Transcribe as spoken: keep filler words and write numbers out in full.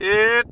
It.